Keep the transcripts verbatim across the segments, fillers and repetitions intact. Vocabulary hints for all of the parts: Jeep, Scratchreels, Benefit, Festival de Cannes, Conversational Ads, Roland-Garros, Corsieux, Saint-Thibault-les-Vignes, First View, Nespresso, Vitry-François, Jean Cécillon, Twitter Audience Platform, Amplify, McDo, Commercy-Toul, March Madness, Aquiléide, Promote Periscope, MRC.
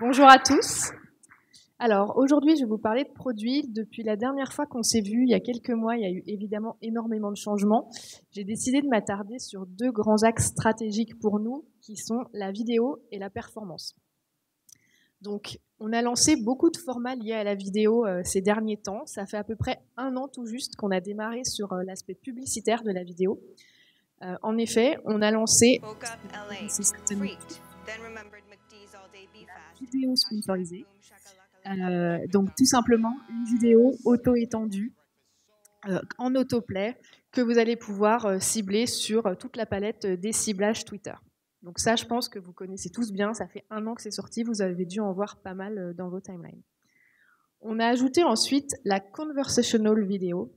Bonjour à tous. Alors aujourd'hui je vais vous parler de produits. Depuis la dernière fois qu'on s'est vu, il y a quelques mois, il y a eu évidemment énormément de changements. J'ai décidé de m'attarder sur deux grands axes stratégiques pour nous qui sont la vidéo et la performance. Donc on a lancé beaucoup de formats liés à la vidéo euh, ces derniers temps. Ça fait à peu près un an tout juste qu'on a démarré sur euh, l'aspect publicitaire de la vidéo. Euh, en effet, on a lancé la vidéo sponsorisée. Euh, donc tout simplement une vidéo auto-étendue euh, en autoplay que vous allez pouvoir euh, cibler sur euh, toute la palette euh, des ciblages Twitter. Donc ça, je pense que vous connaissez tous bien, ça fait un an que c'est sorti, vous avez dû en voir pas mal euh, dans vos timelines. On a ajouté ensuite la conversational vidéo.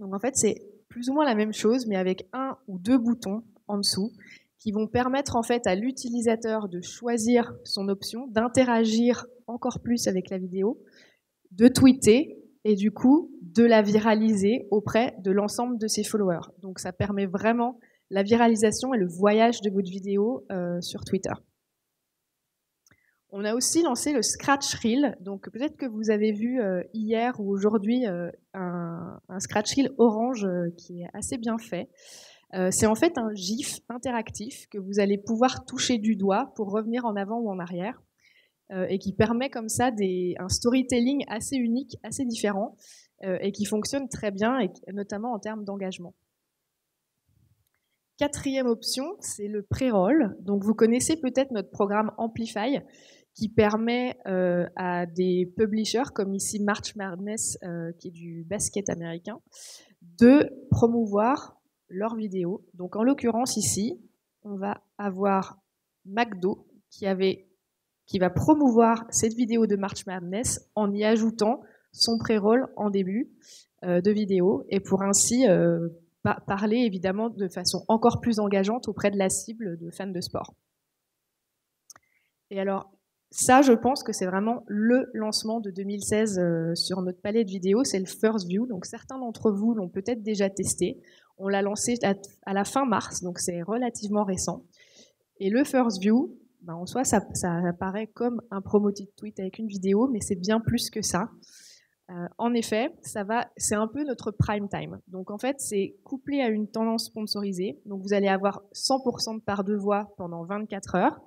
Donc en fait, c'est plus ou moins la même chose, mais avec un ou deux boutons en dessous qui vont permettre en fait à l'utilisateur de choisir son option, d'interagir encore plus avec la vidéo, de tweeter et du coup de la viraliser auprès de l'ensemble de ses followers. Donc ça permet vraiment la viralisation et le voyage de votre vidéo euh, sur Twitter. On a aussi lancé le Scratch Reel. Donc peut-être que vous avez vu euh, hier ou aujourd'hui euh, un, un Scratch Reel orange euh, qui est assez bien fait. Euh, c'est en fait un GIF interactif que vous allez pouvoir toucher du doigt pour revenir en avant ou en arrière euh, et qui permet comme ça des, un storytelling assez unique, assez différent euh, et qui fonctionne très bien, et notamment en termes d'engagement. Quatrième option, c'est le pré-roll. Donc vous connaissez peut-être notre programme Amplify qui permet euh, à des publishers comme ici March Madness euh, qui est du basket américain de promouvoir leur vidéo. Donc en l'occurrence ici, on va avoir McDo qui, avait, qui va promouvoir cette vidéo de March Madness en y ajoutant son pré-roll en début euh, de vidéo et pour ainsi euh, pa- parler évidemment de façon encore plus engageante auprès de la cible de fans de sport. Et alors ça, je pense que c'est vraiment le lancement de deux mille seize euh, sur notre palette de vidéos, c'est le First View. Donc certains d'entre vous l'ont peut-être déjà testé. On l'a lancé à, à la fin mars, donc c'est relativement récent. Et le First View, ben, en soi, ça, ça apparaît comme un promoted tweet avec une vidéo, mais c'est bien plus que ça. Euh, en effet, ça va, c'est un peu notre prime time. Donc en fait, c'est couplé à une tendance sponsorisée. Donc vous allez avoir cent pour cent de part de voix pendant vingt-quatre heures.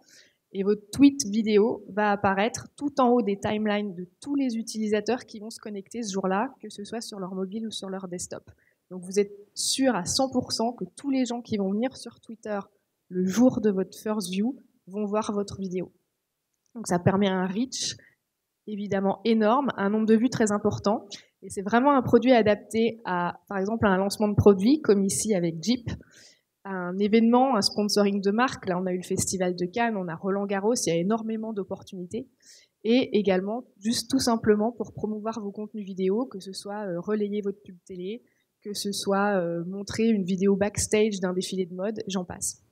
Et votre tweet vidéo va apparaître tout en haut des timelines de tous les utilisateurs qui vont se connecter ce jour-là, que ce soit sur leur mobile ou sur leur desktop. Donc vous êtes sûr à cent pour cent que tous les gens qui vont venir sur Twitter le jour de votre First View vont voir votre vidéo. Donc ça permet un reach évidemment énorme, un nombre de vues très important. Et c'est vraiment un produit adapté à, par exemple, à un lancement de produit, comme ici avec Jeep, un événement, un sponsoring de marque. Là, on a eu le Festival de Cannes, on a Roland-Garros, il y a énormément d'opportunités. Et également, juste tout simplement pour promouvoir vos contenus vidéo, que ce soit euh, relayer votre pub télé, que ce soit euh, montrer une vidéo backstage d'un défilé de mode, j'en passe.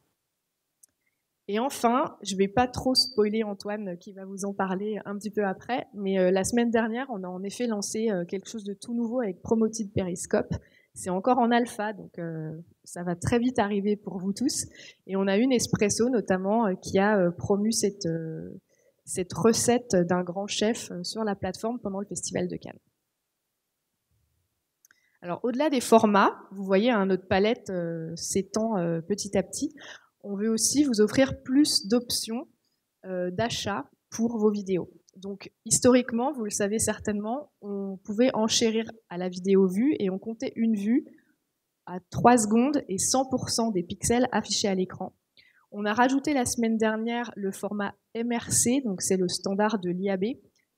Et enfin, je ne vais pas trop spoiler Antoine, qui va vous en parler un petit peu après, mais euh, la semaine dernière, on a en effet lancé euh, quelque chose de tout nouveau avec Promote Periscope. C'est encore en alpha, donc euh, ça va très vite arriver pour vous tous. Et on a eu Nespresso notamment euh, qui a euh, promu cette, euh, cette recette d'un grand chef euh, sur la plateforme pendant le Festival de Cannes. Alors au-delà des formats, vous voyez, hein, notre palette euh, s'étend euh, petit à petit. On veut aussi vous offrir plus d'options euh, d'achat pour vos vidéos. Donc, historiquement, vous le savez certainement, on pouvait enchérir à la vidéo vue et on comptait une vue à trois secondes et cent pour cent des pixels affichés à l'écran. On a rajouté la semaine dernière le format M R C, donc c'est le standard de l'I A B,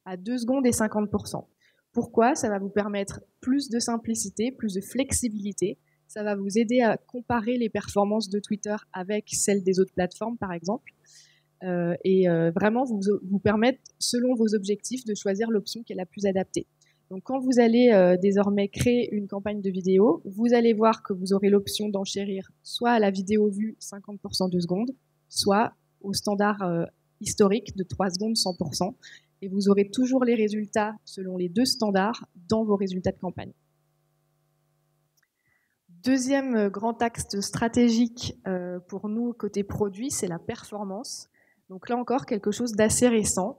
à deux secondes et cinquante pour cent. Pourquoi ? Ça va vous permettre plus de simplicité, plus de flexibilité. Ça va vous aider à comparer les performances de Twitter avec celles des autres plateformes, par exemple. Euh, et euh, vraiment vous, vous permettre, selon vos objectifs, de choisir l'option qui est la plus adaptée. Donc quand vous allez euh, désormais créer une campagne de vidéo, vous allez voir que vous aurez l'option d'enchérir soit à la vidéo vue cinquante pour cent de secondes, soit au standard euh, historique de trois secondes cent pour cent, et vous aurez toujours les résultats selon les deux standards dans vos résultats de campagne. Deuxième grand axe stratégique euh, pour nous côté produit, c'est la performance. Donc là encore, quelque chose d'assez récent.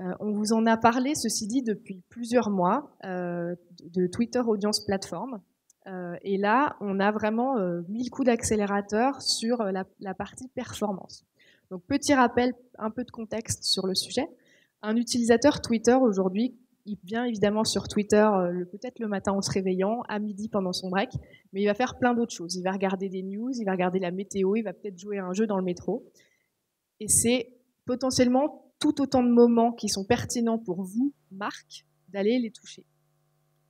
Euh, on vous en a parlé, ceci dit, depuis plusieurs mois, euh, de Twitter Audience Platform. Euh, et là, on a vraiment euh, mis le coup d'accélérateur sur la, la partie performance. Donc, petit rappel, un peu de contexte sur le sujet. Un utilisateur Twitter, aujourd'hui, il vient évidemment sur Twitter euh, peut-être le matin en se réveillant, à midi pendant son break, mais il va faire plein d'autres choses. Il va regarder des news, il va regarder la météo, il va peut-être jouer à un jeu dans le métro. Et c'est potentiellement tout autant de moments qui sont pertinents pour vous, marque, d'aller les toucher.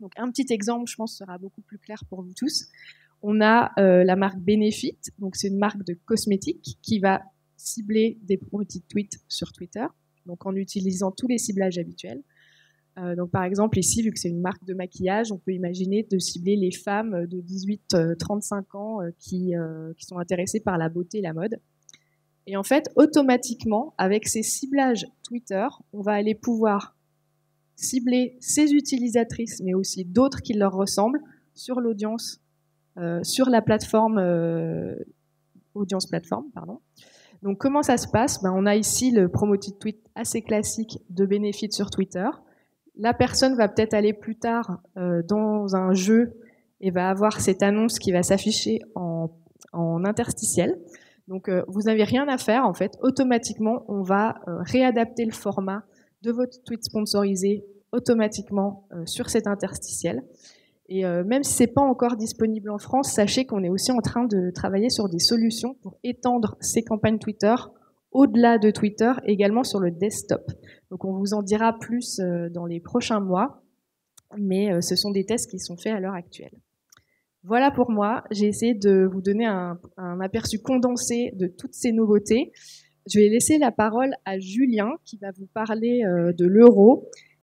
Donc un petit exemple, je pense, sera beaucoup plus clair pour vous tous. On a euh, la marque Benefit, donc c'est une marque de cosmétiques qui va cibler des petits tweets sur Twitter, donc en utilisant tous les ciblages habituels. Euh, donc par exemple ici, vu que c'est une marque de maquillage, on peut imaginer de cibler les femmes de dix-huit à trente-cinq ans euh, qui, euh, qui sont intéressées par la beauté et la mode. Et en fait, automatiquement, avec ces ciblages Twitter, on va aller pouvoir cibler ces utilisatrices, mais aussi d'autres qui leur ressemblent, sur l'audience, euh, sur la plateforme, euh, audience plateforme, pardon. Donc, comment ça se passe? Ben, on a ici le promoted tweet assez classique de Benefit sur Twitter. La personne va peut-être aller plus tard euh, dans un jeu et va avoir cette annonce qui va s'afficher en, en interstitiel. Donc, euh, vous n'avez rien à faire, en fait. Automatiquement, on va euh, réadapter le format de votre tweet sponsorisé automatiquement euh, sur cet interstitiel. Et euh, même si ce n'est pas encore disponible en France, sachez qu'on est aussi en train de travailler sur des solutions pour étendre ces campagnes Twitter au-delà de Twitter, également sur le desktop. Donc, on vous en dira plus euh, dans les prochains mois, mais euh, ce sont des tests qui sont faits à l'heure actuelle. Voilà pour moi, j'ai essayé de vous donner un, un aperçu condensé de toutes ces nouveautés. Je vais laisser la parole à Julien qui va vous parler euh, de l'euro